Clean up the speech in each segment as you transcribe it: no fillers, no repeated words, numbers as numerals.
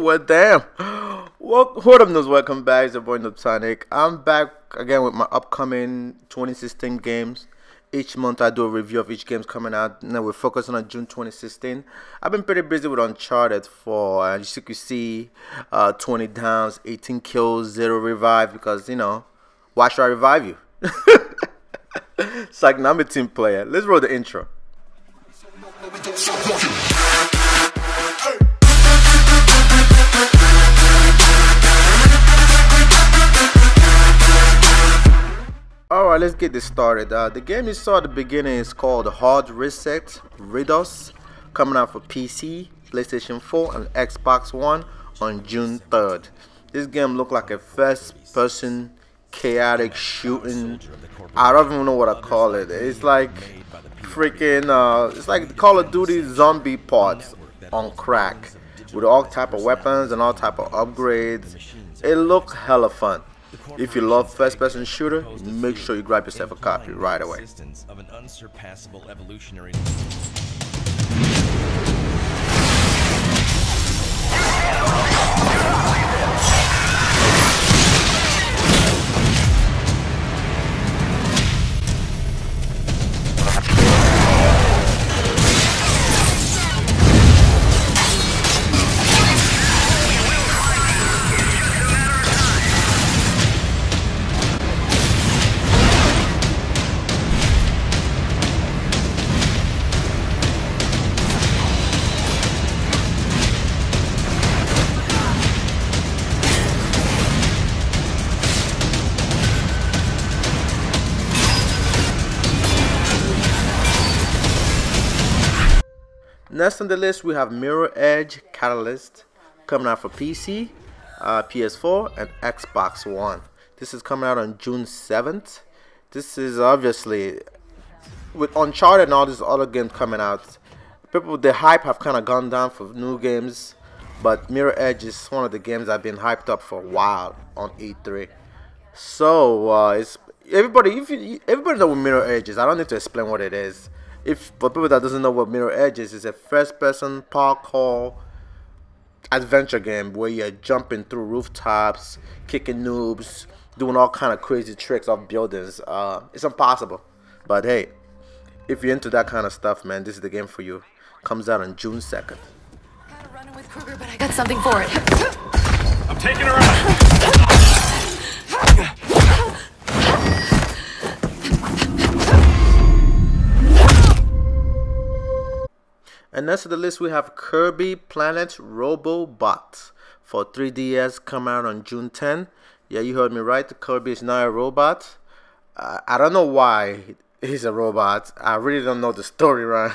Well, damn. What up, nerds? Welcome back. It's your boy Noobtonic. I'm back again with my upcoming 2016 games. Each month I do a review of each game's coming out. Now we're focusing on June 2016. I've been pretty busy with Uncharted 4. As you can see, 20 downs, 18 kills, 0 revive. Because, you know, why should I revive you? It's like, now I'm a team player. Let's roll the intro. Alright, let's get this started. The game you saw at the beginning is called Hard Reset Redux, coming out for PC, PlayStation 4 and Xbox One on June 3rd. This game looked like a first person chaotic shooting. I don't even know what I call it. It's like freaking it's like Call of Duty zombie parts on crack, with all type of weapons and all type of upgrades. It looked hella fun. If you love first-person shooter, make sure you grab yourself a copy right away. Next on the list, we have Mirror's Edge Catalyst, coming out for PC, PS4, and Xbox One. This is coming out on June 7th. This is obviously, with Uncharted and all these other games coming out, people, the hype have kind of gone down for new games, but Mirror's Edge is one of the games I've been hyped up for a while on E3. So, everybody knows what Mirror's Edge is. I don't need to explain what it is. For people that doesn't know what Mirror's Edge is, it's a first-person parkour adventure game where you're jumping through rooftops, kicking noobs, doing all kind of crazy tricks off buildings. It's impossible, but hey, if you're into that kind of stuff, man, this is the game for you. Comes out on June 2nd. I gotta run in with Kruger, but I got something for it. I'm taking her out. And next to the list, we have Kirby Planet Robobot for 3DS, come out on June 10. Yeah, you heard me right. Kirby is now a robot. I don't know why he's a robot. I really don't know the storyline.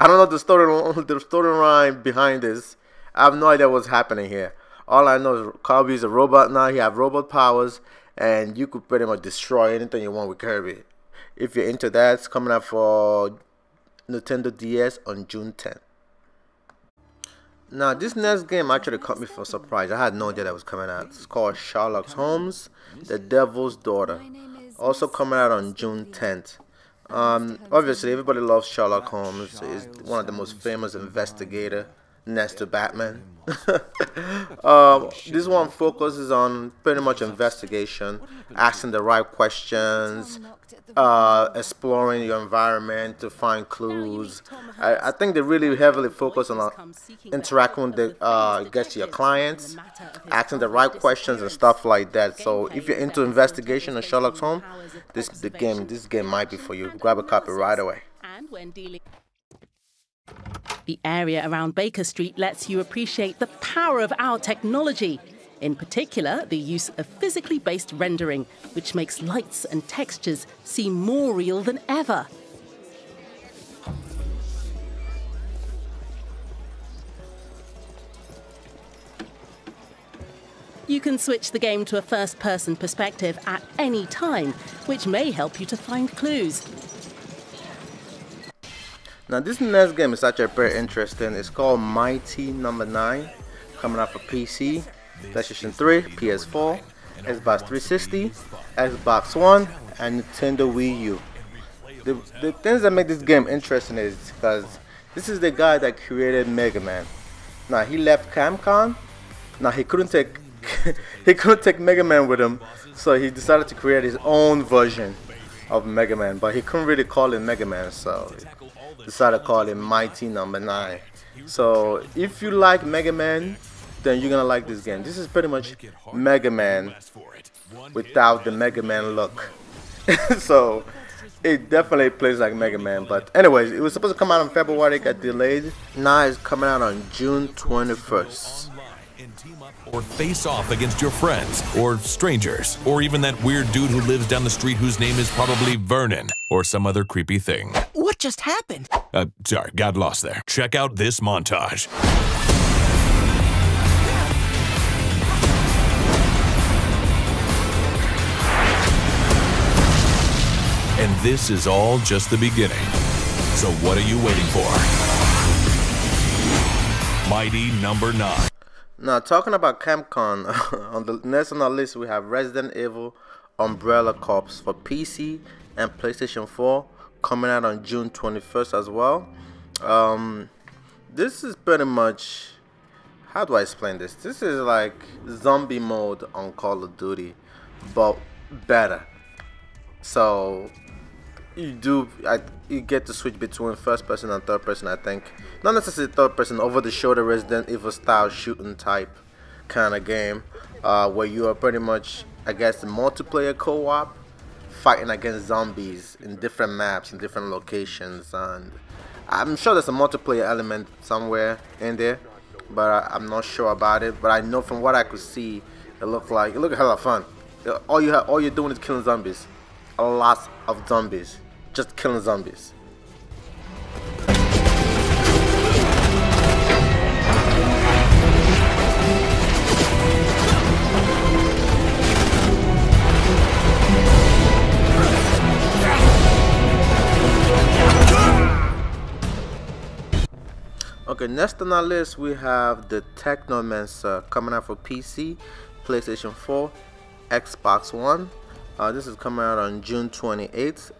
I don't know the storyline behind this. I have no idea what's happening here. All I know is Kirby is a robot now. He has robot powers, and you could pretty much destroy anything you want with Kirby. If you're into that, it's coming out for Nintendo DS on June 10th. Now, this next game actually caught me for surprise. I had no idea that was coming out. It's called Sherlock Holmes: The Devil's Daughter. Also coming out on June 10th. Obviously, everybody loves Sherlock Holmes. He's one of the most famous investigators next to Batman. This one focuses on pretty much investigation, asking the right questions, exploring your environment to find clues. I think they really heavily focus on interacting with the gets your clients, asking the right questions and stuff like that. So if you're into investigation of Sherlock Holmes, this game might be for you. Grab a copy right away. The area around Baker Street lets you appreciate the power of our technology, in particular the use of physically based rendering, which makes lights and textures seem more real than ever. You can switch the game to a first-person perspective at any time, which may help you to find clues. Now, this next game is actually pretty interesting. It's called Mighty No. 9, coming out for PC, PlayStation 3, PS4, Xbox 360, Xbox One, and Nintendo Wii U. The things that make this game interesting is because this is the guy that created Mega Man. Now, he left Capcom Now he couldn't take Mega Man with him, so he decided to create his own version of Mega Man, but he couldn't really call it Mega Man, so he decided to call it Mighty No. 9. So if you like Mega Man, then you're gonna like this game. This is pretty much Mega Man without the Mega Man look. So it definitely plays like Mega Man. But anyways, it was supposed to come out in February, it got delayed. Now it's coming out on June 21st. Or face off against your friends or strangers or even that weird dude who lives down the street whose name is probably Vernon or some other creepy thing. What just happened? Sorry, got lost there. Check out this montage. And this is all just the beginning. So what are you waiting for? Mighty No. 9. Now, talking about Capcom, on the next on our list we have Resident Evil Umbrella Corps for PC and PlayStation 4, coming out on June 21st as well. This is pretty much, how do I explain this? This is like zombie mode on Call of Duty, but better. So you get to switch between first person and third person, I think. Not necessarily third person, over the shoulder Resident Evil style shooting type kind of game, where you are pretty much, I guess, multiplayer co-op fighting against zombies in different maps, in different locations. And I'm sure there's a multiplayer element somewhere in there, but I'm not sure about it. But I know from what I could see, it looked like, it looked hella fun. All you're doing is killing zombies. A lot of zombies, just killing zombies. Okay, next on our list we have The Technomancer, coming out for PC, PlayStation 4, Xbox One. This is coming out on June 28th,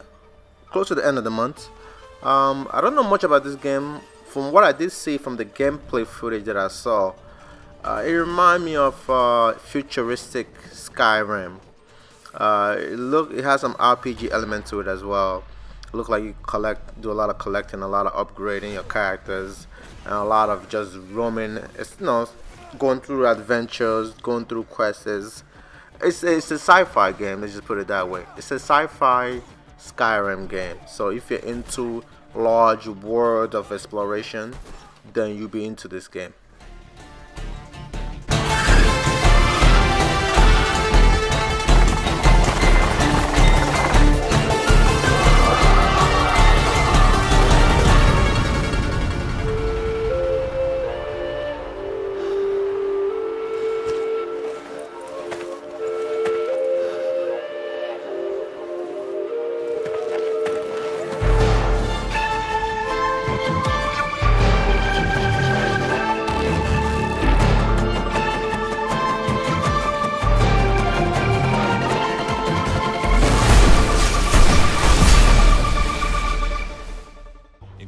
close to the end of the month. I don't know much about this game. From what I did see from the gameplay footage that I saw, it reminded me of futuristic Skyrim. It has some RPG element to it as well. It looks like you do a lot of collecting, a lot of upgrading your characters, and a lot of just roaming. It's, you know, going through adventures, going through quests. It's a sci-fi game, let's just put it that way. It's a sci-fi Skyrim game. So if you're into large world of exploration, then you'll be into this game.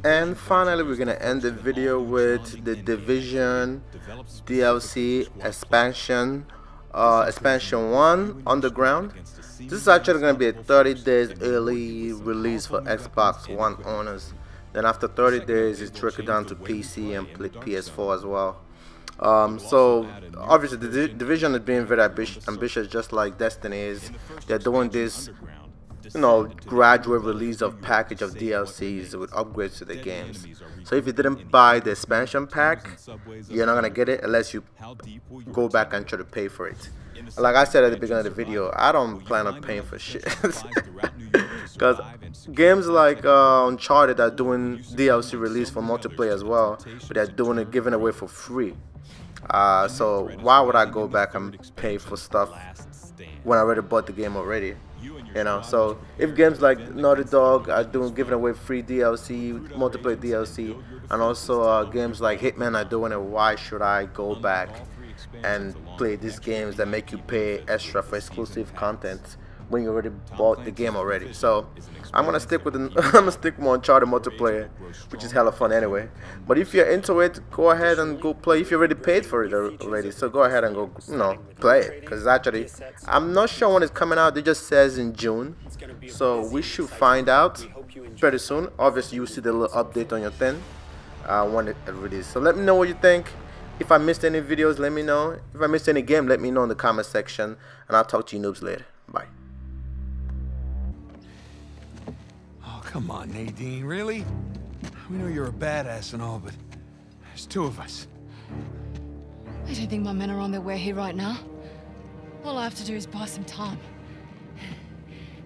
And finally, we're gonna end the video with The Division DLC expansion 1 Underground. This is actually gonna be a 30 days early release for Xbox One owners. Then after 30 days, it's trickled down to PC and PS4 as well. So obviously, The Division is being very ambitious, just like Destiny is. They're doing this, you know, gradual release of package of DLCs with upgrades to the games. So if you didn't buy the expansion pack, you're not gonna get it unless you go back and try to pay for it. Like I said at the beginning of the video, I don't plan on paying for shit. Because games like Uncharted are doing DLC release for multiplayer as well, but they're doing it, giving away for free. So why would I go back and pay for stuff when I already bought the game already? You know, so if games like Naughty Dog are giving away free DLC, multiplayer DLC, and also games like Hitman are doing it, why should I go back and play these games that make you pay extra for exclusive content when you already bought the game already. So I'm gonna stick with I'm gonna stick with Uncharted multiplayer, which is hella fun anyway. But if you're into it, go ahead and go play. If you already paid for it already, so go ahead and go, you know, play it. Cause actually, I'm not sure when it's coming out. It just says in June, so we should find out pretty soon. Obviously, you see the little update on your thing when it releases. So let me know what you think. If I missed any videos, let me know. If I missed any game, let me know in the comment section, and I'll talk to you noobs later. Bye. Oh, come on, Nadine, really? We know you're a badass and all, but there's two of us. I don't think my men are on their way here right now. All I have to do is buy some time.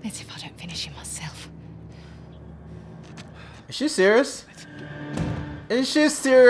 That's if I don't finish him myself. Is she serious? Is she serious?